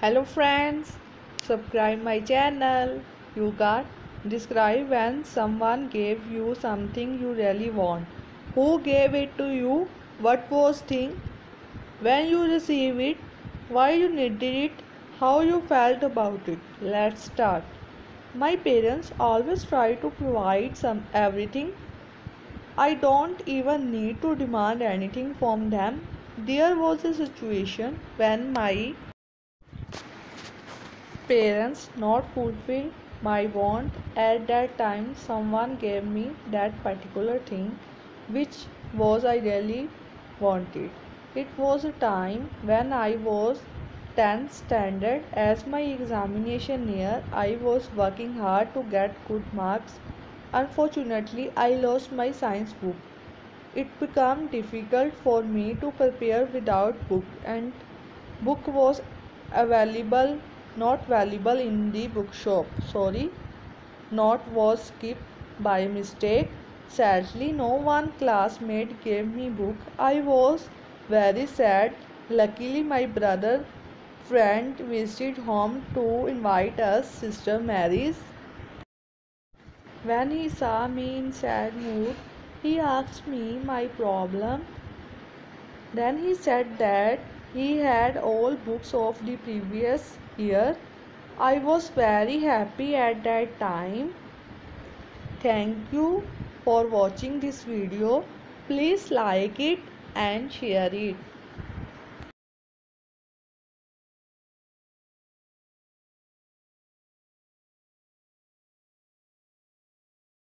Hello friends, subscribe my channel. You got describe when someone gave you something you really want. Who gave it to you? What was thing? When you receive it? Why you needed it? How you felt about it? Let's start. My parents always try to provide everything. I don't even need to demand anything from them. There was a situation when my parents not fulfilling my want. At that time someone gave me that particular thing which was I really wanted. It was a time when I was 10th standard. As my examination near, I was working hard to get good marks. Unfortunately, I lost my science book. It became difficult for me to prepare without book, and book was available not valuable in the bookshop. Sorry, not was skipped by mistake. Sadly, no one classmate gave me book. I was very sad. Luckily, my brother friend visited home to invite us sister Mary's. When he saw me in sad mood, he asked me my problem. Then he said that he had all books of the previous year. I was very happy at that time. Thank you for watching this video. Please like it and share it.